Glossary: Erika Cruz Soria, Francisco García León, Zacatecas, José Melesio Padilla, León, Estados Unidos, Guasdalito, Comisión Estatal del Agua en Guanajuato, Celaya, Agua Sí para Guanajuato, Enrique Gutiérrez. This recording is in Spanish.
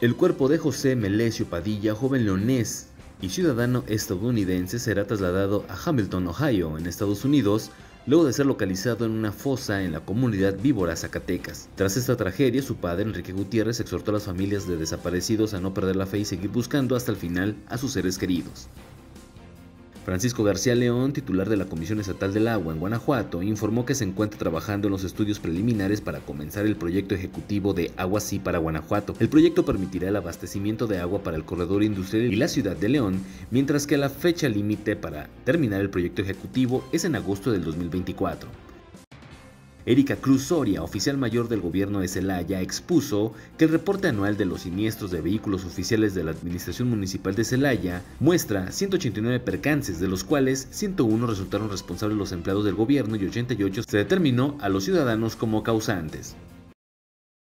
El cuerpo de José Melesio Padilla, joven leonés y ciudadano estadounidense, será trasladado a Hamilton, Ohio, en Estados Unidos, luego de ser localizado en una fosa en la comunidad Víbora, Zacatecas. Tras esta tragedia, su padre, Enrique Gutiérrez, exhortó a las familias de desaparecidos a no perder la fe y seguir buscando hasta el final a sus seres queridos. Francisco García León, titular de la Comisión Estatal del Agua en Guanajuato, informó que se encuentra trabajando en los estudios preliminares para comenzar el proyecto ejecutivo de Agua Sí para Guanajuato. El proyecto permitirá el abastecimiento de agua para el corredor industrial y la ciudad de León, mientras que la fecha límite para terminar el proyecto ejecutivo es en agosto del 2024. Erika Cruz Soria, oficial mayor del gobierno de Celaya, expuso que el reporte anual de los siniestros de vehículos oficiales de la Administración Municipal de Celaya muestra 189 percances, de los cuales 101 resultaron responsables los empleados del gobierno y 88 se determinó a los ciudadanos como causantes.